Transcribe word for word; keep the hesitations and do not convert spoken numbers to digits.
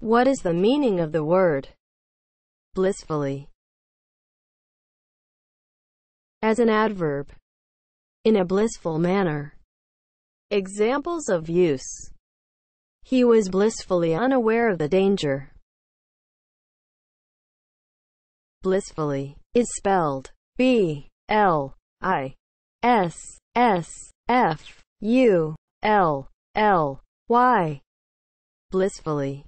What is the meaning of the word blissfully? As an adverb, in a blissful manner. Examples of use: he was blissfully unaware of the danger. Blissfully is spelled B L I S S F U L L Y. Blissfully